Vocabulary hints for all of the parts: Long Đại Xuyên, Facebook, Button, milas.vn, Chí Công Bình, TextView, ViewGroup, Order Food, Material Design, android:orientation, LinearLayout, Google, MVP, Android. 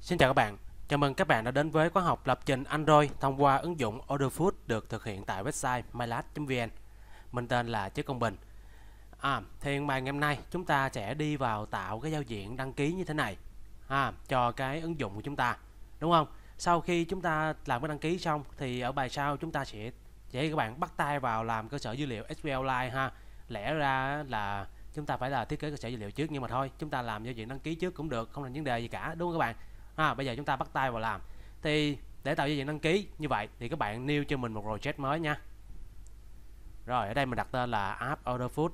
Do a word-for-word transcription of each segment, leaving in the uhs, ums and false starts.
Xin chào các bạn, chào mừng các bạn đã đến với khóa học lập trình Android thông qua ứng dụng Order Food được thực hiện tại website milas chấm vn. Mình tên là Chí Công Bình. À, thì ngày hôm nay chúng ta sẽ đi vào tạo cái giao diện đăng ký như thế này à, cho cái ứng dụng của chúng ta, đúng không? Sau khi chúng ta làm cái đăng ký xong thì ở bài sau chúng ta sẽ để các bạn bắt tay vào làm cơ sở dữ liệu ét quy lờ Lite ha. Lẽ ra là chúng ta phải là thiết kế cơ sở dữ liệu trước, nhưng mà thôi chúng ta làm giao diện đăng ký trước cũng được, không thành vấn đề gì cả, đúng không các bạn? À, bây giờ chúng ta bắt tay vào làm. Thì để tạo giao diện đăng ký như vậy thì các bạn nêu cho mình một project mới nha. Rồi ở đây mình đặt tên là app Order Food.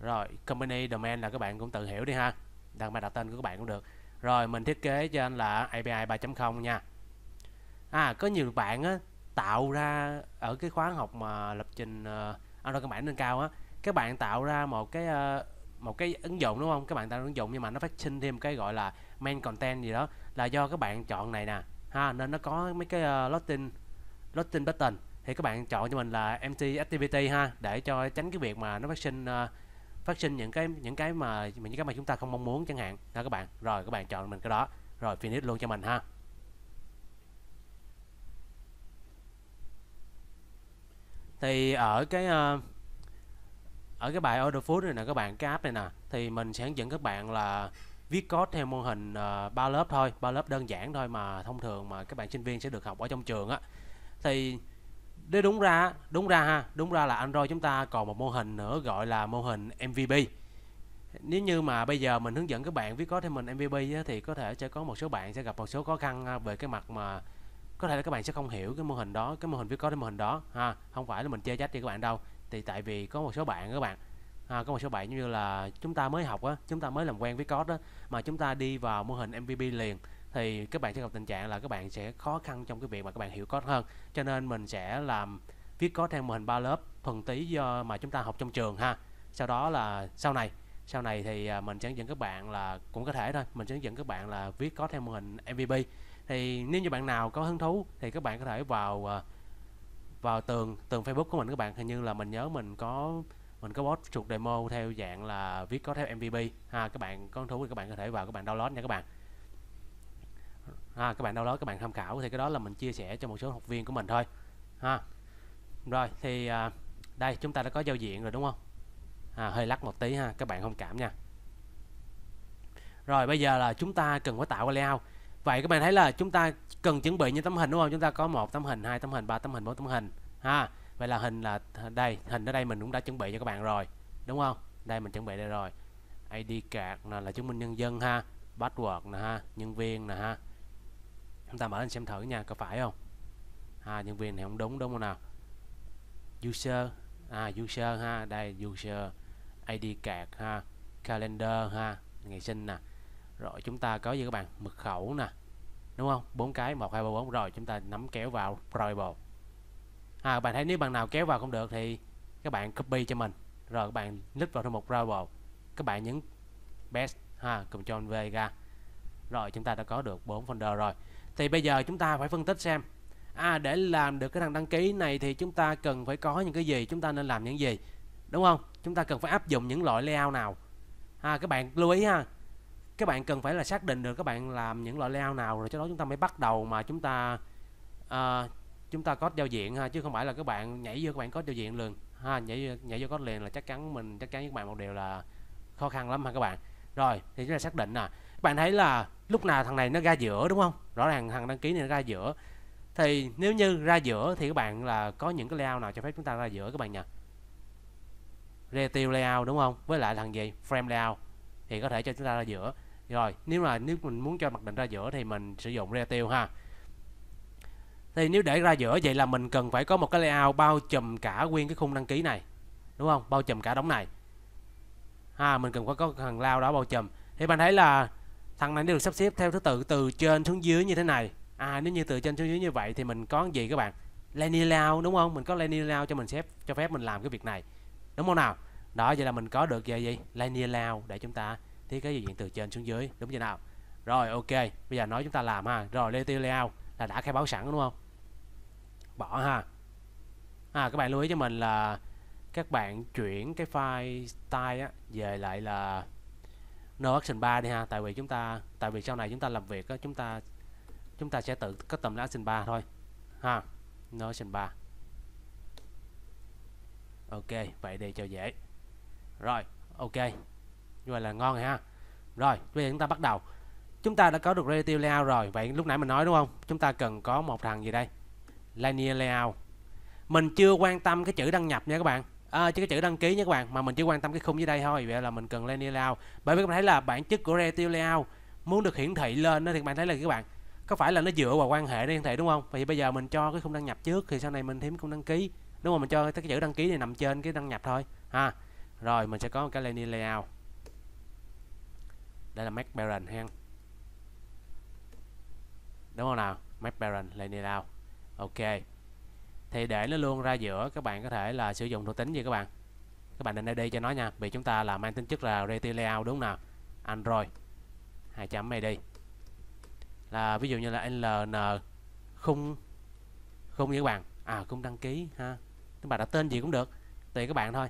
Rồi company domain là các bạn cũng tự hiểu đi ha, đặt mà đặt tên của các bạn cũng được. Rồi mình thiết kế cho anh là a pê i ba chấm không nha. À, có nhiều bạn á, tạo ra ở cái khóa học mà lập trình uh, Android căn bản nâng cao á, các bạn tạo ra một cái uh, một cái ứng dụng, đúng không? Các bạn tạo ra ứng dụng nhưng mà nó phát sinh thêm cái gọi là main content gì đó, là do các bạn chọn này nè ha, nên nó có mấy cái uh, login login button, thì các bạn chọn cho mình là empty activity ha, để cho tránh cái việc mà nó phát sinh uh, phát sinh những cái những cái mà những cái mà chúng ta không mong muốn chẳng hạn đó các bạn. Rồi các bạn chọn mình cái đó rồi finish luôn cho mình ha. Thì ở cái uh, ở cái bài Order Food này nè các bạn, cái app này nè, thì mình sẽ hướng dẫn các bạn là viết code theo mô hình uh, ba lớp thôi, ba lớp đơn giản thôi mà thông thường mà các bạn sinh viên sẽ được học ở trong trường á. Thì để đúng ra đúng ra ha, đúng ra là Android chúng ta còn một mô hình nữa gọi là mô hình em vê pê. Nếu như mà bây giờ mình hướng dẫn các bạn viết code theo mình em vê pê á, thì có thể sẽ có một số bạn sẽ gặp một số khó khăn về cái mặt mà có thể là các bạn sẽ không hiểu cái mô hình đó, cái mô hình viết code mô hình đó ha. Không phải là mình chê trách cho các bạn đâu, thì tại vì có một số bạn các bạn ha, có một số bạn như là chúng ta mới học á, chúng ta mới làm quen viết code đó, mà chúng ta đi vào mô hình em vê pê liền thì các bạn sẽ gặp tình trạng là các bạn sẽ khó khăn trong cái việc mà các bạn hiểu code hơn. Cho nên mình sẽ làm viết code theo mô hình ba lớp thuần tí do mà chúng ta học trong trường ha. Sau đó là sau này sau này thì mình sẽ hướng dẫn các bạn là cũng có thể thôi, mình sẽ hướng dẫn các bạn là viết code theo mô hình em vê pê. Thì nếu như bạn nào có hứng thú thì các bạn có thể vào vào tường tường Facebook của mình các bạn, hình như là mình nhớ mình có mình có post chuột demo theo dạng là viết có theo em vê pê ha. Các bạn có hứng thú thì các bạn có thể vào các bạn download nha các bạn. Ha, các bạn download các bạn tham khảo, thì cái đó là mình chia sẻ cho một số học viên của mình thôi ha. Rồi thì à, đây chúng ta đã có giao diện rồi đúng không? À, hơi lắc một tí ha, các bạn thông cảm nha. Rồi bây giờ là chúng ta cần phải tạo cái layout. Vậy các bạn thấy là chúng ta cần chuẩn bị những tấm hình đúng không? Chúng ta có một tấm hình, hai tấm hình, ba tấm hình, bốn tấm hình ha. Vậy là hình là đây, hình ở đây mình cũng đã chuẩn bị cho các bạn rồi, đúng không? Đây mình chuẩn bị đây rồi. i đê card là, là chứng minh nhân dân ha, password nè ha, nhân viên nè ha. Chúng ta mở lên xem thử nha, có phải không? À, nhân viên này không đúng đúng không nào? User, à user ha, đây user, i đê card ha, calendar ha, ngày sinh nè. Rồi chúng ta có gì các bạn? Mật khẩu nè, đúng không? Bốn cái, một hai ba bốn. Rồi chúng ta nắm kéo vào probable. À, các bạn thấy nếu bạn nào kéo vào không được thì các bạn copy cho mình. Rồi các bạn click vào trong mục probable, các bạn nhấn best ha, Ctrl V ra. Rồi chúng ta đã có được bốn folder rồi. Thì bây giờ chúng ta phải phân tích xem, à để làm được cái thằng đăng ký này thì chúng ta cần phải có những cái gì, chúng ta nên làm những gì, đúng không? Chúng ta cần phải áp dụng những loại layout nào. À, các bạn lưu ý ha, các bạn cần phải là xác định được các bạn làm những loại layout nào rồi cho đó chúng ta mới bắt đầu mà chúng ta uh, chúng ta code giao diện ha, chứ không phải là các bạn nhảy vô các bạn code giao diện liền ha, nhảy nhảy vô code liền là chắc chắn mình chắc chắn với các bạn một điều là khó khăn lắm ha các bạn. Rồi thì chúng ta xác định nè, các bạn thấy là lúc nào thằng này nó ra giữa đúng không? Rõ ràng thằng đăng ký này nó ra giữa. Thì nếu như ra giữa thì các bạn là có những cái layout nào cho phép chúng ta ra giữa các bạn nhỉ? Retail layout đúng không? Với lại thằng gì? Frame layout thì có thể cho chúng ta ra giữa. Rồi nếu mà nếu mình muốn cho mặc định ra giữa thì mình sử dụng retail ha. Thì nếu để ra giữa vậy là mình cần phải có một cái layout bao trùm cả nguyên cái khung đăng ký này, đúng không? Bao trùm cả đống này ha, mình cần phải có thằng layout đó bao trùm. Thì bạn thấy là thằng này được sắp xếp theo thứ tự từ trên xuống dưới như thế này. À, nếu như từ trên xuống dưới như vậy thì mình có gì các bạn? Linear layout đúng không? Mình có linear layout cho mình xếp cho phép mình làm cái việc này, đúng không nào? Đó, vậy là mình có được gì? Linear layout để chúng ta thiết kế giao diện từ trên xuống dưới, đúng chưa nào? Rồi ok, bây giờ nói chúng ta làm ha. Rồi retail layout là đã khai báo sẵn đúng không? Bỏ ha. À, các bạn lưu ý cho mình là các bạn chuyển cái file style á, về lại là no action bar đi ha, tại vì chúng ta tại vì sau này chúng ta làm việc đó, chúng ta chúng ta sẽ tự custom là action bar thôi ha, no action bar. Ok, vậy đi cho dễ. Rồi, ok. Như vậy là ngon rồi ha. Rồi, bây giờ chúng ta bắt đầu. Chúng ta đã có được Relative Layout rồi. Vậy lúc nãy mình nói đúng không? Chúng ta cần có một thằng gì đây? Linear Layout. Mình chưa quan tâm cái chữ đăng nhập nha các bạn. À, chứ cái chữ đăng ký nha các bạn. Mà mình chỉ quan tâm cái khung dưới đây thôi. Vậy là mình cần Linear Layout. Bởi vì các bạn thấy là bản chất của Relative Layout muốn được hiển thị lên thì các bạn thấy là các bạn có phải là nó dựa vào quan hệ để hiển thị đúng không? Vậy bây giờ mình cho cái khung đăng nhập trước, thì sau này mình thêm khung đăng ký. Đúng không? Mình cho cái chữ đăng ký này nằm trên cái đăng nhập thôi ha. Rồi mình sẽ có một cái Linear Layout. Đây là Make Parent ha. Đúng không nào? Make Parent Linear Layout. Ok. Thì để nó luôn ra giữa, các bạn có thể là sử dụng thuộc tính gì các bạn. Các bạn định i đê cho nó nha, vì chúng ta là mang tính chất là Relative Layout đúng không nào? Android hai chấm i đê. Là ví dụ như là ln khung khung như các bạn. À, cũng đăng ký ha. Các bạn đặt tên gì cũng được, tùy các bạn thôi.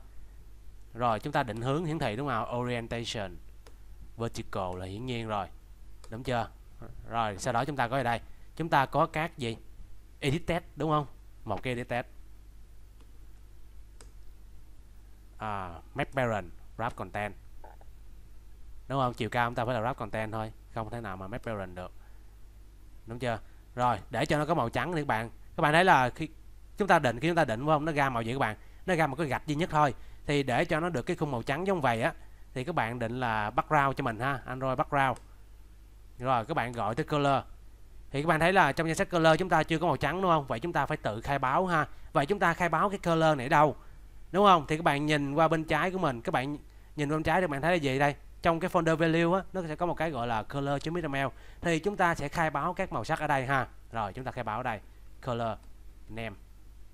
Rồi chúng ta định hướng hiển thị đúng không? Orientation vertical là hiển nhiên rồi, đúng chưa? Rồi sau đó chúng ta có ở đây, chúng ta có các gì? Edit test đúng không? Một cái edit test. À, make parent wrap content. Đúng không? Chiều cao chúng ta phải là wrap content thôi, không thể nào mà make parent được. Đúng chưa? Rồi, để cho nó có màu trắng thì các bạn. Các bạn thấy là khi chúng ta định khi chúng ta định không, nó ra màu gì các bạn? Nó ra một cái gạch duy nhất thôi. Thì để cho nó được cái khung màu trắng giống vậy á, thì các bạn định là background cho mình ha, Android background. Rồi các bạn gọi tới color. Thì các bạn thấy là trong danh sách color chúng ta chưa có màu trắng đúng không? Vậy chúng ta phải tự khai báo ha. Vậy chúng ta khai báo cái color này đâu? Đúng không? Thì các bạn nhìn qua bên trái của mình, các bạn nhìn bên trái thì các bạn thấy là gì đây? Trong cái folder value á, nó sẽ có một cái gọi là color.xml. Thì chúng ta sẽ khai báo các màu sắc ở đây ha. Rồi chúng ta khai báo ở đây. Color name.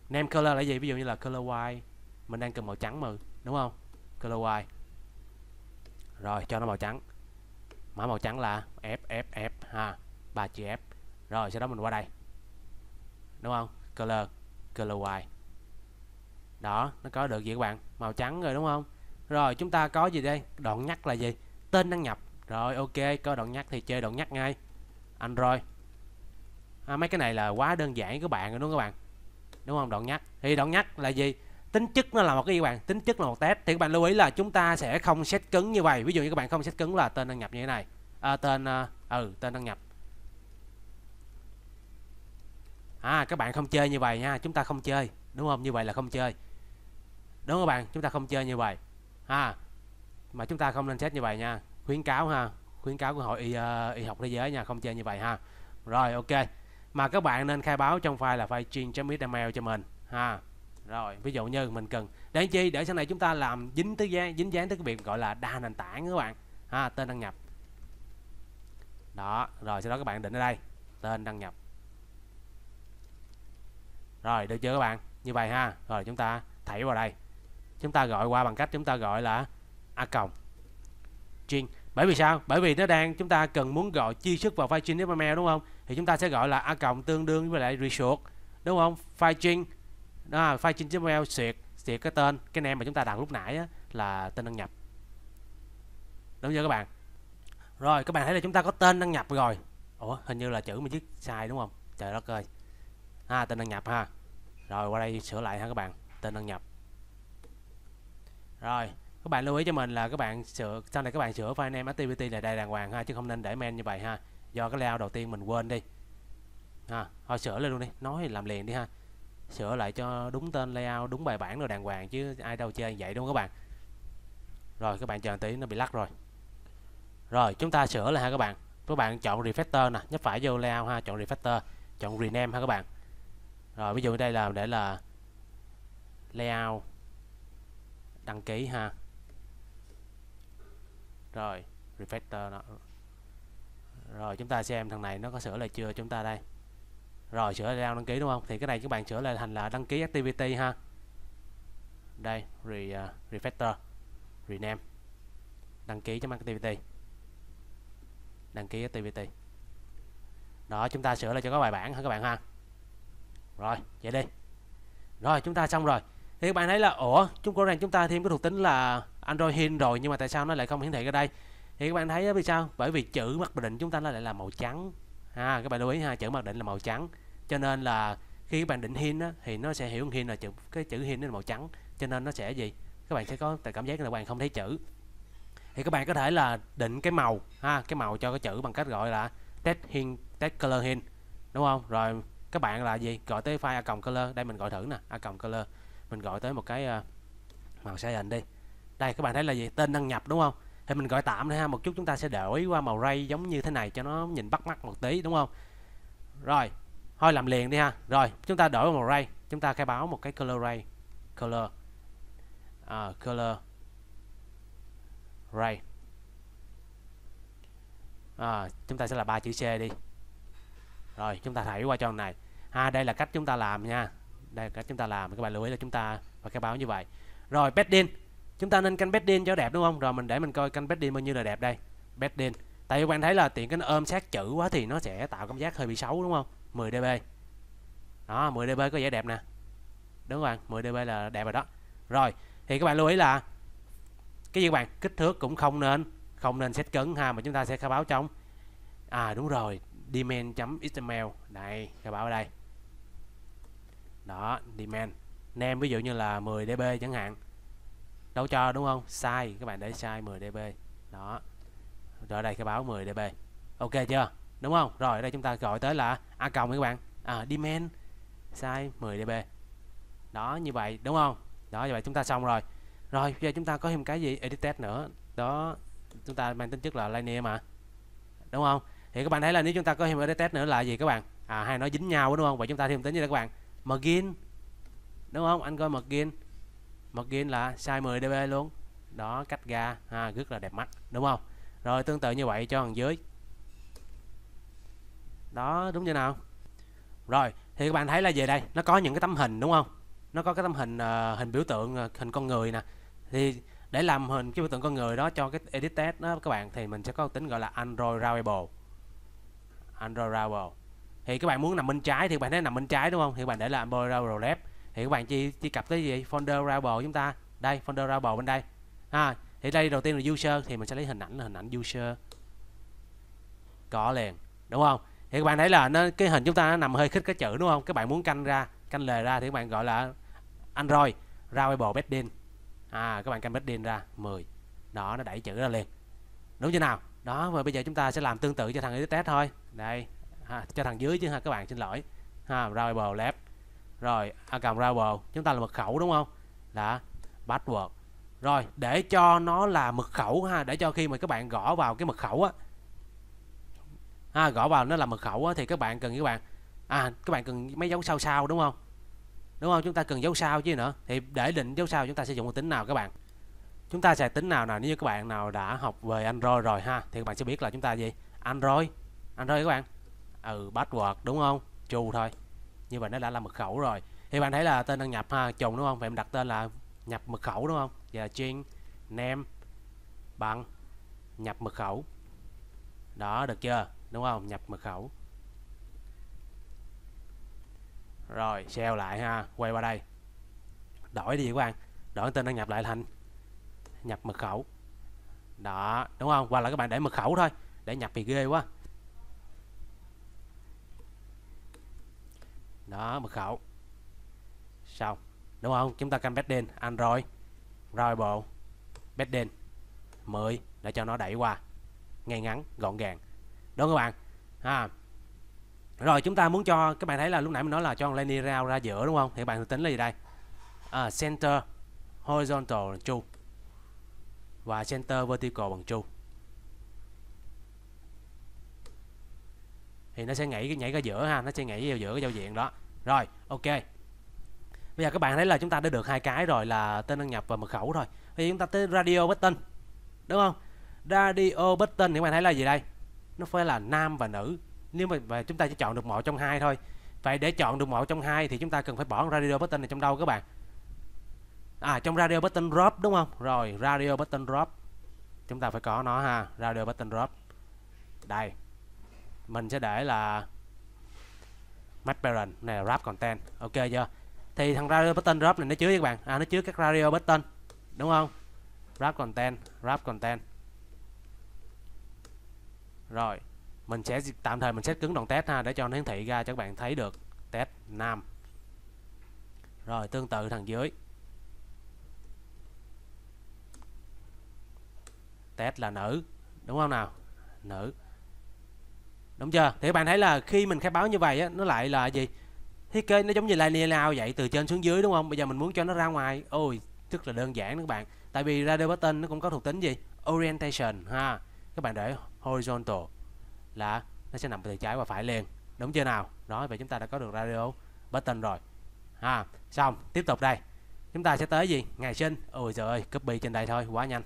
Name color là gì? Ví dụ như là color white. Mình đang cần màu trắng mà, đúng không? Color white. Rồi cho nó màu trắng. Mã màu trắng là F F F ha, ba chữ F. Rồi sau đó mình qua đây. Đúng không? Color color white. Đó, nó có được gì các bạn? Màu trắng rồi đúng không? Rồi chúng ta có gì đây? Đoạn nhắc là gì? Tên đăng nhập. Rồi ok, có đoạn nhắc thì chơi đoạn nhắc ngay. Android. À, mấy cái này là quá đơn giản các bạn rồi đúng không các bạn? Đúng không? Đoạn nhắc. Thì đoạn nhắc là gì? Tính chất nó là một cái gì các bạn? Tính chất là một test. Thì các bạn lưu ý là chúng ta sẽ không set cứng như vậy. Ví dụ như các bạn không set cứng là tên đăng nhập như thế này. À, tên ừ tên đăng nhập. À các bạn không chơi như vậy nha, chúng ta không chơi, đúng không? Như vậy là không chơi. Đúng không các bạn? Chúng ta không chơi như vậy. À mà chúng ta không nên set như vậy nha. Khuyến cáo ha, khuyến cáo của Hội y, uh, y học thế giới nha, không chơi như vậy ha. Rồi ok. Mà các bạn nên khai báo trong file là file change.xml cho mình ha. Rồi ví dụ như mình cần để chi, để sau này chúng ta làm dính tới dán dính dán tới cái việc gọi là đa nền tảng các bạn ha. Tên đăng nhập đó, rồi sau đó các bạn định ở đây tên đăng nhập. Rồi được chưa các bạn? Như vậy ha. Rồi chúng ta thảy vào đây, chúng ta gọi qua bằng cách chúng ta gọi là a cộng chuyên. Bởi vì sao? Bởi vì nó đang chúng ta cần muốn gọi chi sức vào file change.xml đúng không? Thì chúng ta sẽ gọi là a cộng tương đương với lại result đúng không? File change. Đó, file change.xml xuyệt xuyệt cái tên cái name mà chúng ta đặt lúc nãy á, là tên đăng nhập. Đúng chưa các bạn? Rồi các bạn thấy là chúng ta có tên đăng nhập rồi. Ủa hình như là chữ mình viết sai đúng không? Trời đất ơi. À tên đăng nhập ha. Rồi qua đây sửa lại ha các bạn. Tên đăng nhập. Rồi các bạn lưu ý cho mình là các bạn sửa sau này các bạn sửa file name activity là đây đàng hoàng ha, chứ không nên để men như vậy ha. Do cái layout đầu tiên mình quên đi. Ha, thôi sửa lên luôn đi, nói thì làm liền đi ha. Sửa lại cho đúng tên layout, đúng bài bản rồi đàng hoàng chứ ai đâu chơi vậy đúng không các bạn? Rồi các bạn chờ một tí, nó bị lắc rồi. Rồi chúng ta sửa lại ha các bạn. Các bạn chọn refactor nè, nhấp phải vô layout ha, chọn refactor, chọn rename ha các bạn. Rồi ví dụ đây là để là layout đăng ký ha. Rồi refactor đó. Rồi chúng ta xem thằng này nó có sửa lại chưa chúng ta đây. Rồi sửa lại đăng ký đúng không? Thì cái này các bạn sửa lại thành là đăng ký activity ha. Đây re, uh, refactor rename đăng ký cho activity, đăng ký activity đó. Chúng ta sửa lại cho có bài bản hả các bạn ha. Rồi vậy đi. Rồi chúng ta xong rồi. Thì các bạn thấy là ủa chúng có rằng chúng ta thêm cái thuộc tính là Android Hint rồi, nhưng mà tại sao nó lại không hiển thị ở đây? Thì các bạn thấy vì sao? Bởi vì chữ mặc định chúng ta lại là màu trắng ha, các bạn lưu ý ha, chữ mặc định là màu trắng, cho nên là khi các bạn định hint á, thì nó sẽ hiểu hint là chữ, cái chữ hint nó là màu trắng, cho nên nó sẽ gì, các bạn sẽ có cảm giác là các bạn không thấy chữ. Thì các bạn có thể là định cái màu ha, cái màu cho cái chữ bằng cách gọi là text hint, text color hint, đúng không? Rồi các bạn là gì, gọi tới file a color, đây mình gọi thử nè, a color, mình gọi tới một cái màu sai hình đi. Đây các bạn thấy là gì, tên đăng nhập đúng không? Thì mình gọi tạm thôi ha, một chút chúng ta sẽ đổi qua màu ray giống như thế này cho nó nhìn bắt mắt một tí, đúng không? Rồi thôi làm liền đi ha. Rồi chúng ta đổi màu ray, chúng ta khai báo một cái color ray, color à, color ray à, chúng ta sẽ là ba chữ C đi. Rồi chúng ta thảy qua cho này ha, đây là cách chúng ta làm nha, đây là cách chúng ta làm, các bạn lưu ý là chúng ta phải khai báo như vậy. Rồi padding, chúng ta nên canh padding cho đẹp đúng không? Rồi mình để mình coi canh padding bao nhiêu là đẹp đây. Padding. Tại vì bạn thấy là tiện cái ôm sát chữ quá thì nó sẽ tạo cảm giác hơi bị xấu đúng không? mười dB. Đó, mười dB có vẻ đẹp nè. Đúng rồi, mười dB là đẹp rồi đó. Rồi, thì các bạn lưu ý là cái gì các bạn, kích thước cũng không nên, không nên set cứng ha, mà chúng ta sẽ khai báo trong à đúng rồi, demand.xml. Đây, khai báo ở đây. Đó, demand. Name ví dụ như là mười dB chẳng hạn. Đâu cho đúng không? Size các bạn để size mười dB. Đó. Rồi đây cái báo mười dB. Ok chưa? Đúng không? Rồi đây chúng ta gọi tới là a cộng các bạn. À demand size mười dB. Đó như vậy đúng không? Đó như vậy chúng ta xong rồi. Rồi bây giờ chúng ta có thêm cái gì edit text nữa. Đó chúng ta mang tính chất là linear mà. Đúng không? Thì các bạn thấy là nếu chúng ta có thêm edit text nữa là gì các bạn? À hai nó dính nhau đúng không? Vậy chúng ta thêm tính như là các bạn. Margin. Đúng không? Anh coi margin. Margin là size mười dB luôn. Đó cách ra ha, rất là đẹp mắt đúng không? Rồi tương tự như vậy cho thằng dưới. Đó đúng như nào? Rồi thì các bạn thấy là về đây nó có những cái tấm hình đúng không? Nó có cái tấm hình uh, hình biểu tượng uh, hình con người nè. Thì để làm hình cái biểu tượng con người đó cho cái edit text đó các bạn, thì mình sẽ có tính gọi là Android Routable. Android Routable. Thì các bạn muốn nằm bên trái thì các bạn thấy nằm bên trái đúng không? Thì các bạn để là Android Routable left. Thì các bạn chỉ, chỉ cập tới gì? Folder Routable chúng ta. Đây folder Routable bên đây. Ha, thì đây đầu tiên là user thì mình sẽ lấy hình ảnh là hình ảnh user. Có liền, đúng không? Thì các bạn thấy là nó cái hình chúng ta nó nằm hơi khít cái chữ đúng không? Các bạn muốn canh ra, canh lề ra thì các bạn gọi là Android Routable Padding. À các bạn canh padding ra mười. Đó nó đẩy chữ ra liền. Đúng chưa nào? Đó và bây giờ chúng ta sẽ làm tương tự cho thằng edit text thôi. Đây, ha, cho thằng dưới chứ ha các bạn xin lỗi. Ha, Routable left. Rồi a cộng Routable chúng ta là mật khẩu đúng không? Là password. Rồi để cho nó là mật khẩu ha, để cho khi mà các bạn gõ vào cái mật khẩu á, ha, gõ vào nó là mật khẩu á, thì các bạn cần các bạn à các bạn cần mấy dấu sao sao đúng không? Đúng không? Chúng ta cần dấu sao chứ nữa. Thì để định dấu sao chúng ta sẽ dùng một tính nào các bạn? Chúng ta sẽ tính nào nào nếu như các bạn nào đã học về Android rồi ha, thì các bạn sẽ biết là chúng ta gì? Android, Android các bạn. Ừ password đúng không? True thôi. Như vậy nó đã là mật khẩu rồi. Thì bạn thấy là tên đăng nhập ha, trùng đúng không? Vậy mình đặt tên là nhập mật khẩu đúng không? Vậy là chain name bằng nhập mật khẩu. Đó được chưa? Đúng không? Nhập mật khẩu. Rồi save lại ha, quay qua đây. Đổi đi các bạn. Đổi tên đăng nhập lại thành nhập mật khẩu. Đó, đúng không? Hoặc là các bạn để mật khẩu thôi, để nhập thì ghê quá. Đó mật khẩu xong đúng không? Chúng ta canh padding Android Routable padding mười để cho nó đẩy qua ngay ngắn gọn gàng đúng không các bạn ha. Rồi chúng ta muốn cho các bạn thấy là lúc nãy mình nói là cho linear round ra giữa đúng không? Thì các bạn tính là gì đây? À, center horizontal bằng true và center vertical bằng true thì nó sẽ nhảy nhảy ra giữa ha, nó sẽ nhảy vào giữa cái giao diện đó. Rồi ok, bây giờ các bạn thấy là chúng ta đã được hai cái rồi là tên đăng nhập và mật khẩu rồi. Thì chúng ta tới radio button đúng không? Radio button thì các bạn thấy là gì đây? Nó phải là nam và nữ, nếu mà và chúng ta chỉ chọn được một trong hai thôi. Vậy để chọn được một trong hai thì chúng ta cần phải bỏ radio button này trong đâu các bạn? À trong radio button drop đúng không? Rồi radio button drop chúng ta phải có nó ha, radio button drop đây. Mình sẽ để là match parent này là wrap content. Ok chưa? Thì thằng radio button drop này nó chứa các bạn, à nó chứa các radio button đúng không? Wrap content, wrap content. Rồi mình sẽ tạm thời mình set cứng đoạn test ha, để cho nó hiển thị ra cho các bạn thấy được test nam. Rồi tương tự thằng dưới, test là nữ, đúng không nào? Nữ, đúng chưa? Thì các bạn thấy là khi mình khai báo như vậy á, nó lại là gì? Thiết kế nó giống như LinearLayout vậy, từ trên xuống dưới, đúng không? Bây giờ mình muốn cho nó ra ngoài, ôi rất là đơn giản các bạn, tại vì radio button nó cũng có thuộc tính gì? Orientation ha. Các bạn để horizontal là nó sẽ nằm từ trái qua phải liền, đúng chưa nào? Đó, vậy chúng ta đã có được radio button rồi ha. Xong, tiếp tục đây, chúng ta sẽ tới gì? Ngày sinh. Ôi trời ơi, copy trên đây thôi, quá nhanh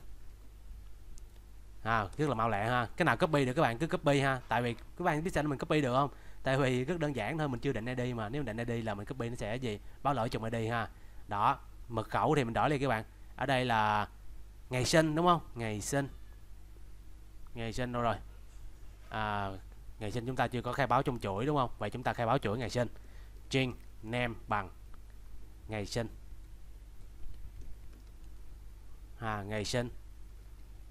ha, rất là mau lẹ ha. Cái nào copy được các bạn cứ copy ha, tại vì các bạn biết sao mình copy được không? Tại vì rất đơn giản thôi, mình chưa định i đê mà, nếu mình định i đê là mình copy nó sẽ gì? Báo lỗi trùng i đê ha. Đó, mật khẩu thì mình đổi lên các bạn, ở đây là ngày sinh, đúng không? Ngày sinh, ngày sinh đâu rồi? À, ngày sinh chúng ta chưa có khai báo trong chuỗi, đúng không? Vậy chúng ta khai báo chuỗi ngày sinh, string name bằng ngày sinh à, ngày sinh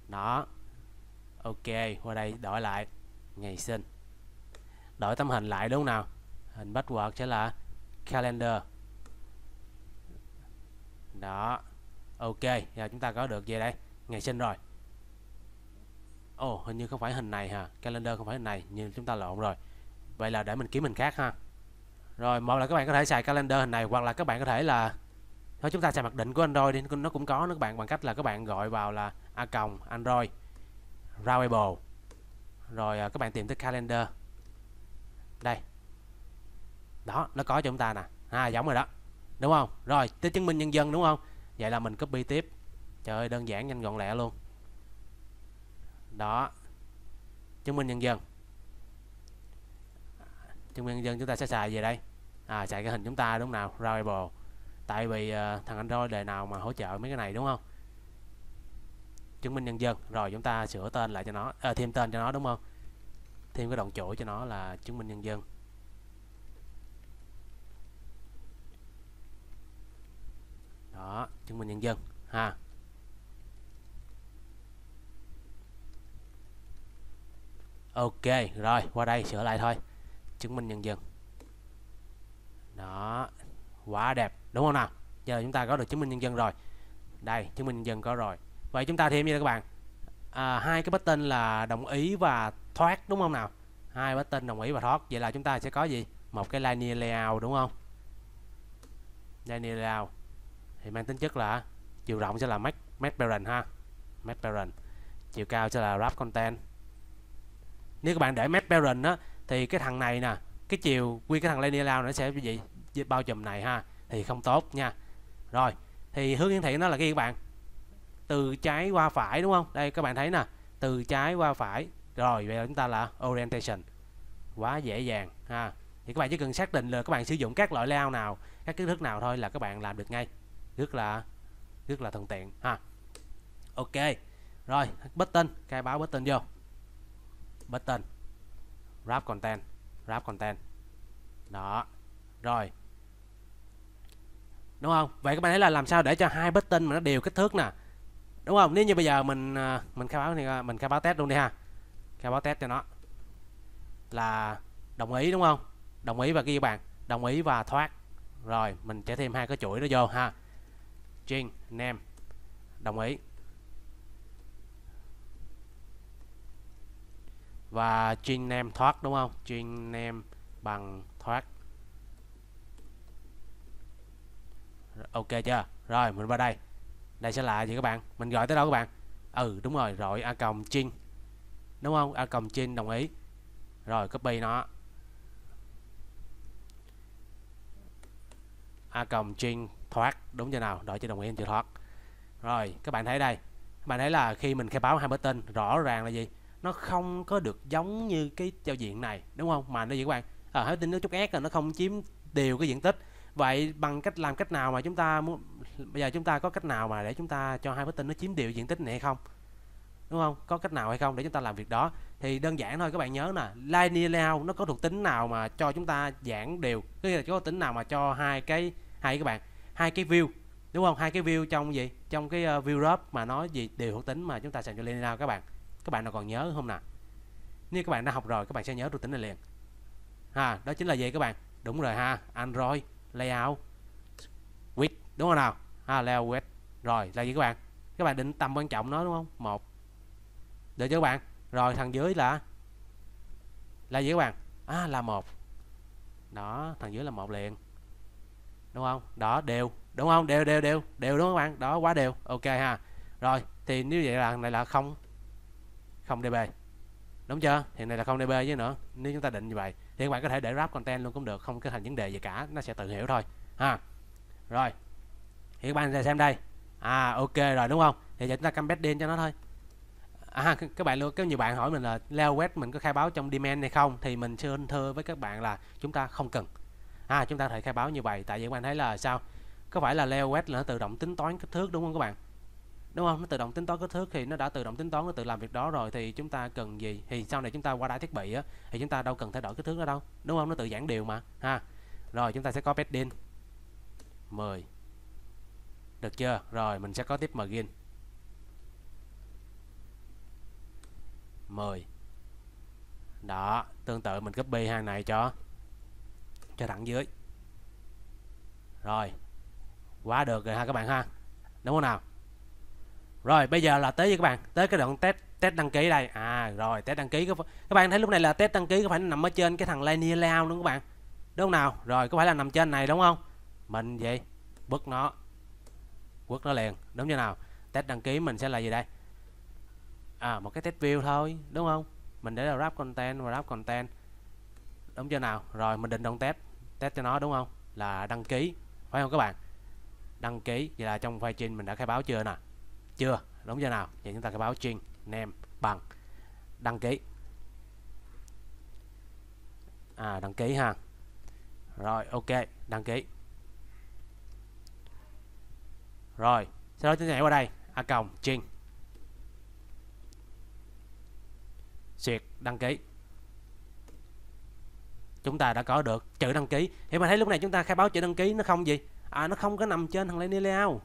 đó. Ok, qua đây đổi lại ngày sinh, đổi tấm hình lại, đúng không nào? Hình password sẽ là calendar đó. Ok, giờ chúng ta có được về đây ngày sinh rồi. Ồ, oh, hình như không phải hình này hả? Calendar không phải hình này, nhưng chúng ta lộn rồi. Vậy là để mình kiếm hình khác ha. Rồi, một là các bạn có thể xài calendar hình này, hoặc là các bạn có thể là thôi chúng ta xài mặc định của Android đi, nó cũng có các bạn, bằng cách là các bạn gọi vào là a còng Android routable. Rồi các bạn tìm tới calendar. Đây. Đó, nó có cho chúng ta nè. À, giống rồi đó. Đúng không? Rồi, tới chứng minh nhân dân, đúng không? Vậy là mình copy tiếp. Trời ơi, đơn giản nhanh gọn lẹ luôn. Đó, chứng minh nhân dân, chứng minh nhân dân chúng ta sẽ xài về đây, à, xài cái hình chúng ta, đúng không nào? Routable, tại vì uh, thằng Android đời nào mà hỗ trợ mấy cái này, đúng không? Chứng minh nhân dân, rồi chúng ta sửa tên lại cho nó, à, thêm tên cho nó, đúng không? Thêm cái đoạn chuỗi cho nó là chứng minh nhân dân. Đó, chứng minh nhân dân ha. Ok, rồi qua đây sửa lại thôi, chứng minh nhân dân. Đó, quá đẹp, đúng không nào? Giờ chúng ta có được chứng minh nhân dân rồi. Đây, chứng minh nhân dân có rồi. Vậy chúng ta thêm như thế các bạn, à, hai cái button là đồng ý và thoát, đúng không nào? Hai button đồng ý và thoát. Vậy là chúng ta sẽ có gì? Một cái linear layout, đúng không? Linear layout thì mang tính chất là chiều rộng sẽ là max max parent ha, max parent, chiều cao sẽ là wrap content. Nếu các bạn để map parent á, thì cái thằng này nè, cái chiều quy cái thằng linear layout nó sẽ cái gì bao trùm này ha, thì không tốt nha. Rồi thì hướng hiển thị nó là cái gì các bạn? Từ trái qua phải, đúng không? Đây các bạn thấy nè, từ trái qua phải. Rồi vậy là chúng ta là orientation, quá dễ dàng ha. Thì các bạn chỉ cần xác định là các bạn sử dụng các loại layout nào, các kiến thức nào thôi là các bạn làm được ngay, rất là rất là thuận tiện ha. Ok, rồi button, khai báo button vô. Button wrap content, wrap content đó, rồi đúng không? Vậy các bạn thấy là làm sao để cho hai button mà nó đều kích thước nè, đúng không? Nếu như bây giờ mình mình khai báo thì mình khai báo test luôn đi ha, khai báo test cho nó là đồng ý, đúng không? Đồng ý và kia bạn, đồng ý và thoát. Rồi mình sẽ thêm hai cái chuỗi đó vô ha, string name đồng ý và string name thoát, đúng không? String name bằng thoát. Ok chưa? Rồi mình vào đây, đây sẽ là gì các bạn? Mình gọi tới đâu các bạn? Ừ đúng rồi, rồi a còng string, đúng không? A còng string đồng ý. Rồi copy nó, a còng string thoát, đúng chưa nào? Đổi cho đồng ý chữ thoát. Rồi các bạn thấy đây, các bạn thấy là khi mình khai báo hai button rõ ràng là gì? Nó không có được giống như cái giao diện này, đúng không? Mà nó gì các bạn? Ở à, hãy tin nó chút ép là nó không chiếm đều cái diện tích. Vậy bằng cách làm cách nào mà chúng ta muốn, bây giờ chúng ta có cách nào mà để chúng ta cho hai button nó chiếm đều diện tích này hay không, đúng không? Có cách nào hay không để chúng ta làm việc đó? Thì đơn giản thôi các bạn, nhớ nè, linear layout nó có thuộc tính nào mà cho chúng ta giãn đều, tức là có tính nào mà cho hai cái hai các bạn hai cái view, đúng không? Hai cái view trong gì, trong cái view group mà nói gì đều thuộc tính mà chúng ta sẽ cho linear layout các bạn. Các bạn nào còn nhớ không nè? Nếu các bạn đã học rồi các bạn sẽ nhớ được tính này liền ha. Đó chính là gì các bạn? Đúng rồi ha, Android Layout Width, đúng không nào? Ha, Layout Width. Rồi là gì các bạn? Các bạn định tầm quan trọng nó đúng không? Một. Được chưa các bạn? Rồi thằng dưới là là gì các bạn? À, là một. Đó, thằng dưới là một liền. Đúng không? Đó, đều, đúng không? Đều đều đều, đều đúng không các bạn? Đó, quá đều. Ok ha. Rồi, thì nếu vậy là này là không không db. Đúng chưa? Thì này là không db với nữa. Nếu chúng ta định như vậy thì các bạn có thể để wrap content luôn cũng được, không có thành vấn đề gì cả, nó sẽ tự hiểu thôi ha. Rồi. Thì các bạn sẽ xem đây. À ok rồi đúng không? Thì giờ chúng ta cambed in cho nó thôi. À, các bạn luôn, có nhiều bạn hỏi mình là layout web mình có khai báo trong demand hay không, thì mình xin thưa với các bạn là chúng ta không cần. À, chúng ta có thể khai báo như vậy, tại vì các bạn thấy là sao? Có phải là layout web là nó tự động tính toán kích thước đúng không các bạn? Đúng không? Nó tự động tính toán kích thước thì nó đã tự động tính toán, nó tự làm việc đó rồi, thì chúng ta cần gì? Thì sau này chúng ta qua đá thiết bị á, thì chúng ta đâu cần thay đổi kích thước đó đâu, đúng không? Nó tự giảng điều mà ha. Rồi chúng ta sẽ có padding mười. Được chưa? Rồi mình sẽ có tiếp margin mười. Đó, tương tự mình copy hàng này cho cho thẳng dưới. Rồi. Quá được rồi ha các bạn ha. Đúng không nào? Rồi, bây giờ là tới với các bạn, tới cái đoạn test test đăng ký đây. À rồi, test đăng ký có... các bạn thấy lúc này là test đăng ký có phải nằm ở trên cái thằng linear layout đúng các bạn. Đúng không nào? Rồi, có phải là nằm trên này đúng không? Mình vậy, bứt nó. Quất nó liền, đúng như nào? Test đăng ký mình sẽ là gì đây? À, một cái test view thôi, đúng không? Mình để là wrap content và wrap content. Đúng chưa nào? Rồi mình định động test, test cho nó đúng không? Là đăng ký, phải không các bạn? Đăng ký, vậy là trong file chain mình đã khai báo chưa nè? Chưa, đúng chưa nào? Vậy chúng ta khai báo chain name bằng đăng ký. À, đăng ký ha. Rồi ok, đăng ký. Rồi, sau đó chúng ta nhảy qua đây, a còng chain. Xuyệt đăng ký. Chúng ta đã có được chữ đăng ký. Thì mà thấy lúc này chúng ta khai báo chữ đăng ký nó không gì? À, nó không có nằm trên thằng linear layout.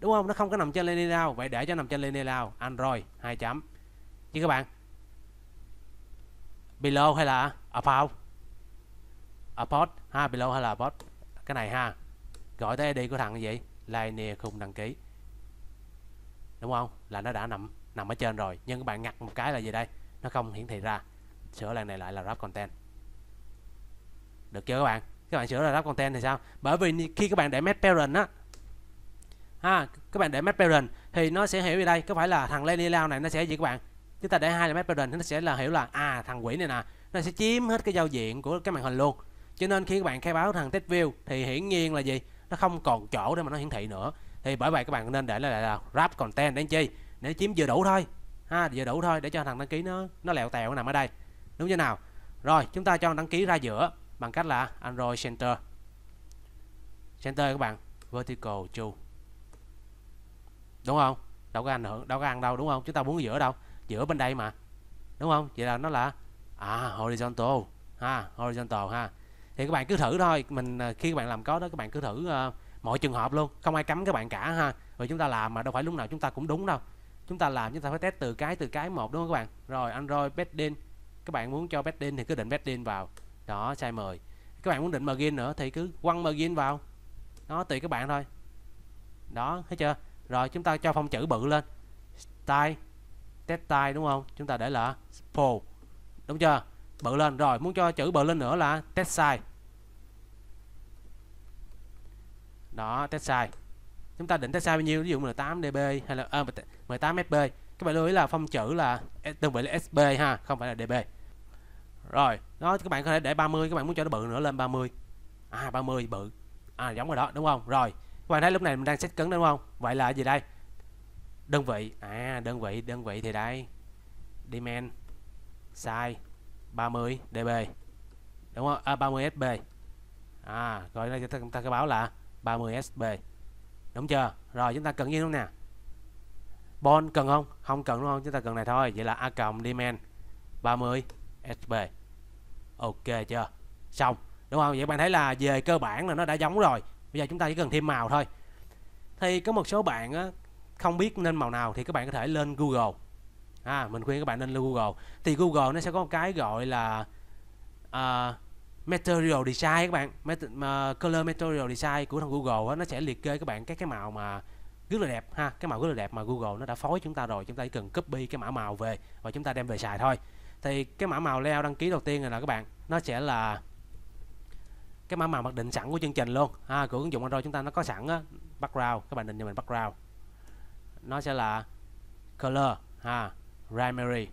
Đúng không? Nó không có nằm trên linear layout. Vậy để cho nằm trên linear layout Android hai chấm. Chứ các bạn below hay là above? Above ha, below hay là above? Cái này ha. Gọi tới i đê của thằng gì? Linear khung đăng ký. Đúng không? Là nó đã nằm nằm ở trên rồi, nhưng các bạn ngặt một cái là gì đây? Nó không hiển thị ra. Sửa lần này lại là wrap content. Được chưa các bạn? Các bạn sửa là wrap content thì sao? Bởi vì khi các bạn để map parent á, ha, các bạn để map parent thì nó sẽ hiểu gì đây? Có phải là thằng linear layout này nó sẽ gì các bạn? Chúng ta để hai là map parent thì nó sẽ là hiểu là à thằng quỷ này nè, nó sẽ chiếm hết cái giao diện của cái màn hình luôn. Cho nên khi các bạn khai báo thằng TextView thì hiển nhiên là gì? Nó không còn chỗ để mà nó hiển thị nữa. Thì bởi vậy các bạn nên để lại là wrap content để chi? Để chiếm vừa đủ thôi. Ha, vừa đủ thôi để cho thằng đăng ký nó nó lẹo tẹo nó nằm ở đây. Đúng như nào? Rồi, chúng ta cho đăng ký ra giữa bằng cách là Android Center. Center các bạn, vertical true. Đúng không? Đâu có ảnh hưởng, đâu có ăn đâu đúng không? Chúng ta muốn giữa đâu? Giữa bên đây mà. Đúng không? Vậy là nó là à horizontal ha, horizontal ha. Thì các bạn cứ thử thôi, mình khi các bạn làm code đó các bạn cứ thử uh, mọi trường hợp luôn, không ai cấm các bạn cả ha. Rồi chúng ta làm mà đâu phải lúc nào chúng ta cũng đúng đâu. Chúng ta làm chúng ta phải test từ cái từ cái một đúng không các bạn? Rồi Android Button, các bạn muốn cho Button thì cứ định Button vào. Đó, size mười. Các bạn muốn định margin nữa thì cứ quăng margin vào. Nó tùy các bạn thôi. Đó, thấy chưa? Rồi chúng ta cho phông chữ bự lên. Style, test style đúng không? Chúng ta để là full. Đúng chưa? Bự lên rồi, muốn cho chữ bự lên nữa là test size. Đó, test size. Chúng ta định test size bao nhiêu? Ví dụ mười tám dB hay là à, mười tám ép pê. Các bạn lưu ý là phông chữ là đơn vị là ét pê ha, không phải là dB. Rồi, đó các bạn có thể để ba mươi, các bạn muốn cho nó bự nữa lên ba mươi. À ba mươi bự. À giống rồi đó, đúng không? Rồi, các bạn thấy lúc này mình đang set cứng đúng không? Vậy là gì đây? Đơn vị. À đơn vị, đơn vị thì đây. Demand size ba mươi dB. Đúng không? À, ba mươi ét pê. À, rồi đây chúng ta, ta báo là ba mươi ét pê. Đúng chưa? Rồi chúng ta cần gì không nè? Bon cần không? Không cần đúng không? Chúng ta cần này thôi. Vậy là a cộng demand ba mươi ét pê. Ok chưa? Xong, đúng không? Vậy bạn thấy là về cơ bản là nó đã giống rồi. Bây giờ chúng ta chỉ cần thêm màu thôi. Thì có một số bạn á, không biết nên màu nào thì các bạn có thể lên Google. à, mình khuyên các bạn nên lên Google. Thì Google nó sẽ có một cái gọi là uh, Material Design các bạn, Meta, uh, Color Material Design của thằng Google đó, nó sẽ liệt kê các bạn các cái màu mà rất là đẹp ha, cái màu rất là đẹp mà Google nó đã phối chúng ta rồi, chúng ta chỉ cần copy cái mã màu về và chúng ta đem về xài thôi. Thì cái mã màu layout đăng ký đầu tiên này là các bạn, nó sẽ là cái mã màu mặc định sẵn của chương trình luôn ha, của ứng dụng Android chúng ta nó có sẵn á, background các bạn định cho mình background nó sẽ là color ha, primary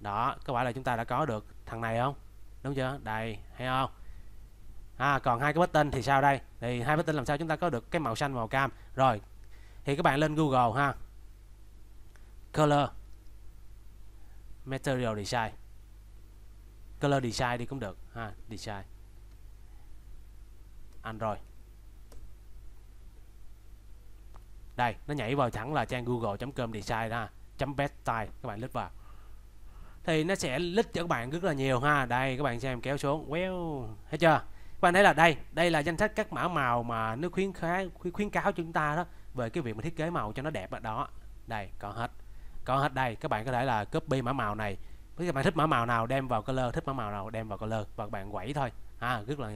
đó, có phải là chúng ta đã có được thằng này không, đúng chưa, đây hay không ha. Còn hai cái button thì sao đây, thì hai button làm sao chúng ta có được cái màu xanh và màu cam. Rồi thì các bạn lên Google ha, color Material Design, Color Design đi cũng được ha, Design Android. Đây, nó nhảy vào thẳng là trang google chấm com design ha, .best style các bạn click vào. Thì nó sẽ list cho các bạn rất là nhiều ha. Đây các bạn xem kéo xuống, well, thấy chưa? Các bạn thấy là đây, đây là danh sách các mã màu mà nó khuyến khái, khuyến cáo chúng ta đó về cái việc mà thiết kế màu cho nó đẹp ở đó. Đây, còn hết. Còn hết đây, các bạn có thể là copy mã màu này. Các bạn thích mã màu nào đem vào color, thích mã màu nào đem vào color và các bạn quẩy thôi. Ha, rất là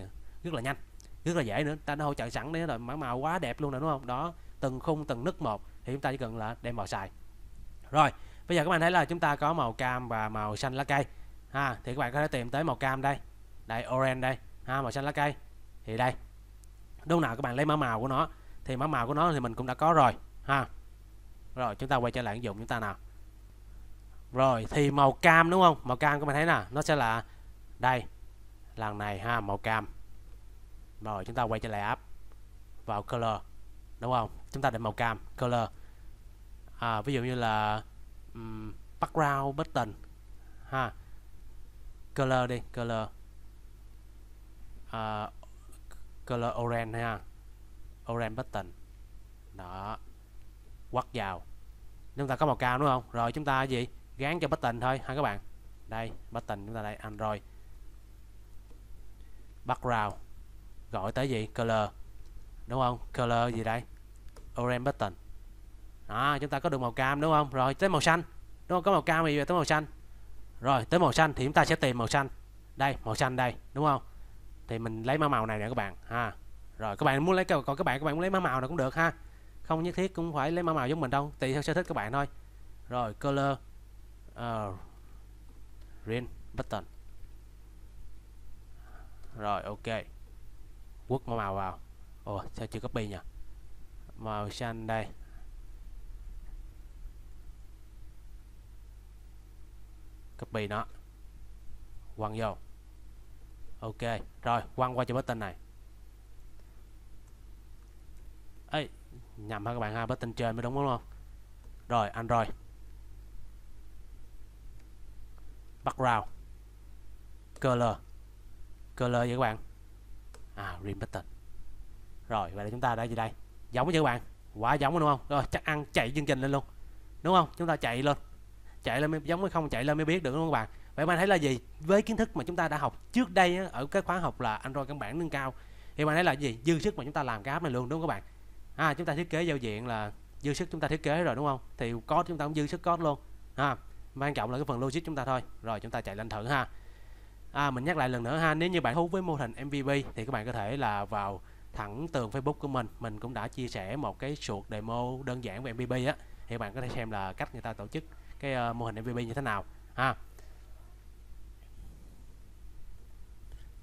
rất là nhanh, rất là dễ nữa. Ta đã hỗ trợ sẵn đấy rồi, mã màu quá đẹp luôn rồi đúng không? Đó, từng khung từng nấc một thì chúng ta chỉ cần là đem vào xài. Rồi, bây giờ các bạn thấy là chúng ta có màu cam và màu xanh lá cây. Ha, thì các bạn có thể tìm tới màu cam đây. Đây orange đây, ha, màu xanh lá cây. Thì đây. Đâu nào các bạn lấy mã màu của nó, thì mã màu của nó thì mình cũng đã có rồi ha. Rồi chúng ta quay trở lại ứng dụng chúng ta nào. Rồi thì màu cam đúng không? Màu cam các bạn thấy nè, nó sẽ là đây. Lần này ha, màu cam. Rồi chúng ta quay trở lại app. Vào color. Đúng không? Chúng ta để màu cam, color. À, ví dụ như là um, background button ha. Color đi, color. Uh, color orange ha. Orange button. Đó. Quắt vào, chúng ta có màu cam đúng không? Rồi chúng ta gì? Gán cho button thôi ha các bạn. Đây button chúng ta đây Android. Background gọi tới gì? Color đúng không? Color gì đây? Orange button. Đó, chúng ta có được màu cam đúng không? Rồi tới màu xanh đúng không? Có màu cam thì tới màu xanh. Rồi tới màu xanh thì chúng ta sẽ tìm màu xanh. Đây màu xanh đây đúng không? Thì mình lấy mã màu này nè các bạn ha. Rồi các bạn muốn lấy còn các bạn các bạn muốn lấy mã màu nào cũng được ha. Không nhất thiết cũng phải lấy mã màu giống mình đâu, tùy theo sở thích các bạn thôi. Rồi color uh, green button. Rồi ok. Quất mã màu vào. Ồ sao chưa copy nhỉ? Màu xanh đây. Copy nó. Quăng vô. Ok, rồi quăng qua cho button này. Ê nhầm ha các bạn ha, button trên mới đúng đúng không? Rồi Android background color color vậy các bạn, à green button. Rồi vậy là chúng ta đã gì đây, giống chứ các bạn, quá giống đúng không? Rồi chắc ăn chạy chương trình lên luôn đúng không? Chúng ta chạy lên, chạy lên mới giống hay không chạy lên mới biết được đúng không các bạn? Vậy bạn thấy là gì, với kiến thức mà chúng ta đã học trước đây á, ở cái khóa học là Android căn bản nâng cao, thì bạn thấy là gì, dư sức mà chúng ta làm cái app này luôn đúng không các bạn? À, chúng ta thiết kế giao diện là dư sức chúng ta thiết kế rồi đúng không? Thì code chúng ta cũng dư sức code luôn ha. Quan trọng là cái phần logic chúng ta thôi. Rồi chúng ta chạy lên thử ha. À, mình nhắc lại lần nữa ha, nếu như bạn hút với mô hình em vê pê thì các bạn có thể là vào thẳng tường Facebook của mình, mình cũng đã chia sẻ một cái suột demo đơn giản về em vê pê á, thì bạn có thể xem là cách người ta tổ chức cái mô hình em vê pê như thế nào ha.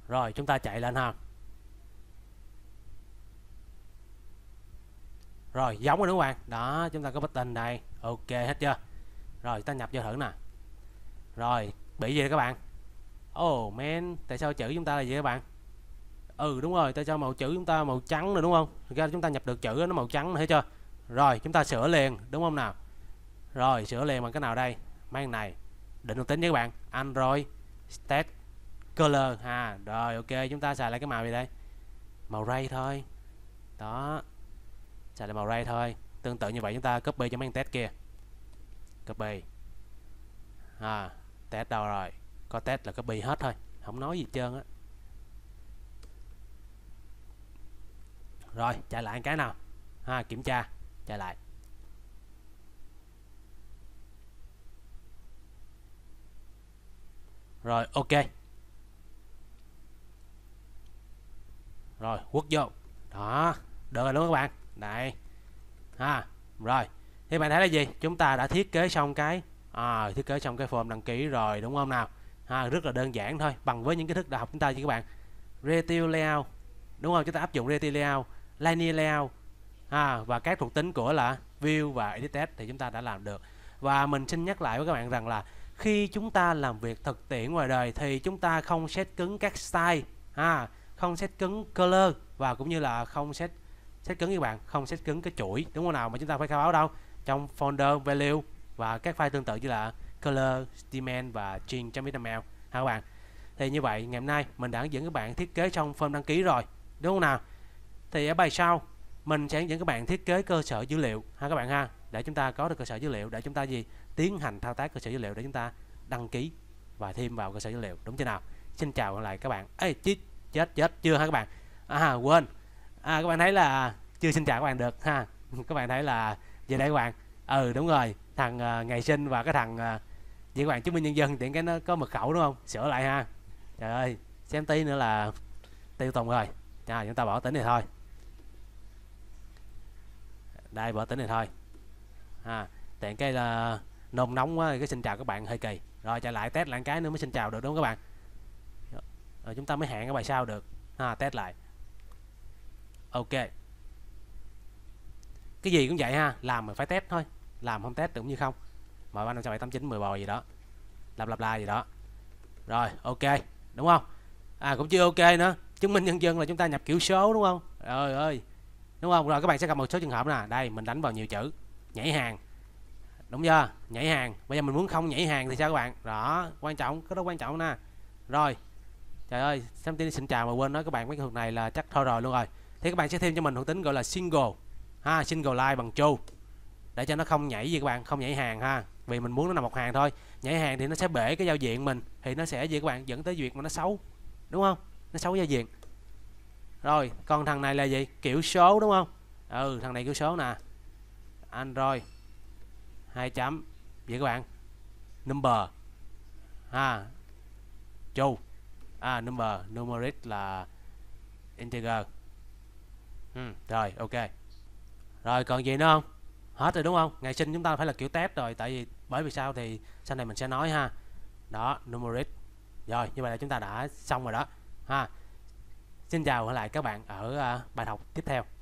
Rồi chúng ta chạy lên ha. Rồi giống rồi đúng không bạn? Đó chúng ta có button đây. Ok hết chưa? Rồi ta nhập vô thử nè. Rồi bị gì đây các bạn? Oh man, tại sao chữ chúng ta là gì các bạn? Ừ đúng rồi, tại sao màu chữ chúng ta màu trắng rồi đúng không? Thực ra chúng ta nhập được chữ nó màu trắng, thấy chưa? Rồi chúng ta sửa liền đúng không nào? Rồi sửa liền bằng cái nào đây? Mang này định được tính với các bạn, Android State Color ha. Rồi ok, chúng ta xài lại cái màu gì đây? Màu ray thôi. Đó. Xài lại màu ray thôi. Tương tự như vậy chúng ta copy cho mấy test kia. Copy. À, test đâu rồi? Có test là copy hết thôi, không nói gì hết trơn á. Rồi, chạy lại cái nào. Ha, kiểm tra, chạy lại. Rồi ok. Rồi quất vô. Đó, được rồi đúng không các bạn? Đây. Ha, rồi. Thì bạn thấy là gì? Chúng ta đã thiết kế xong cái à, thiết kế xong cái form đăng ký rồi đúng không nào? Ha, rất là đơn giản thôi, bằng với những kiến thức đã học chúng ta chứ các bạn. Retail layout. Đúng không? Chúng ta áp dụng retail layout, linear layout à, và các thuộc tính của là view và edit text thì chúng ta đã làm được. Và mình xin nhắc lại với các bạn rằng là khi chúng ta làm việc thực tiễn ngoài đời thì chúng ta không set cứng các style ha, không set cứng color và cũng như là không set set cứng các bạn, không set cứng cái chuỗi đúng không nào, mà chúng ta phải khai báo đâu trong folder value và các file tương tự như là color, statement và change.xml ha các bạn. Thì như vậy ngày hôm nay mình đã hướng dẫn các bạn thiết kế trong form đăng ký rồi đúng không nào. Thì ở bài sau mình sẽ hướng dẫn các bạn thiết kế cơ sở dữ liệu ha các bạn ha, để chúng ta có được cơ sở dữ liệu để chúng ta gì tiến hành thao tác cơ sở dữ liệu để chúng ta đăng ký và thêm vào cơ sở dữ liệu đúng chưa nào. Xin chào lại các bạn. Ê chết chết chết chưa ha các bạn, à quên, à các bạn thấy là chưa xin chào các bạn được ha, các bạn thấy là về đây các bạn, ừ đúng rồi thằng uh, ngày sinh và cái thằng uh, vậy các bạn chứng minh nhân dân tiện cái nó có mật khẩu đúng không, sửa lại ha, trời ơi xem tí nữa là tiêu tùng rồi. À, chúng ta bỏ tính này thôi, đây bỏ tính này thôi ha, tiện cái là nôn nóng quá cái xin chào các bạn hơi kỳ rồi, trở lại test lại cái nữa mới xin chào được đúng không các bạn, rồi chúng ta mới hẹn cái bài sau được ha, test lại ok. Cái gì cũng vậy ha, làm mình phải test thôi, làm không test cũng như không. Mọi ba năm sáu bảy tám chín mười bò gì đó, lặp lặp lại gì đó rồi ok đúng không. À cũng chưa ok nữa, chứng minh nhân dân là chúng ta nhập kiểu số đúng không, trời ơi đúng không. Rồi các bạn sẽ gặp một số trường hợp nè, đây mình đánh vào nhiều chữ nhảy hàng đúng chưa, nhảy hàng. Bây giờ mình muốn không nhảy hàng thì sao các bạn, đó quan trọng, cái đó quan trọng nè. Rồi trời ơi xem tin xin chào mà quên nói các bạn mấy cái thuật này là chắc thôi rồi luôn rồi. Thì các bạn sẽ thêm cho mình thuộc tính gọi là single ha, single line bằng true để cho nó không nhảy gì các bạn, không nhảy hàng ha, vì mình muốn nó nằm một hàng thôi. Nhảy hàng thì nó sẽ bể cái giao diện mình, thì nó sẽ gì các bạn, dẫn tới việc mà nó xấu đúng không, nó xấu giao diện. Rồi còn thằng này là gì, kiểu số đúng không, ừ thằng này kiểu số nè, Android hai chấm vậy các bạn, number ha, true à, number numeric là integer. Ừ, rồi ok rồi còn gì nữa không, hết rồi đúng không. Ngày sinh chúng ta phải là kiểu test rồi, tại vì bởi vì sao thì sau này mình sẽ nói ha, đó numeric. Rồi như vậy là chúng ta đã xong rồi đó ha. Xin chào lại các bạn ở bài học tiếp theo.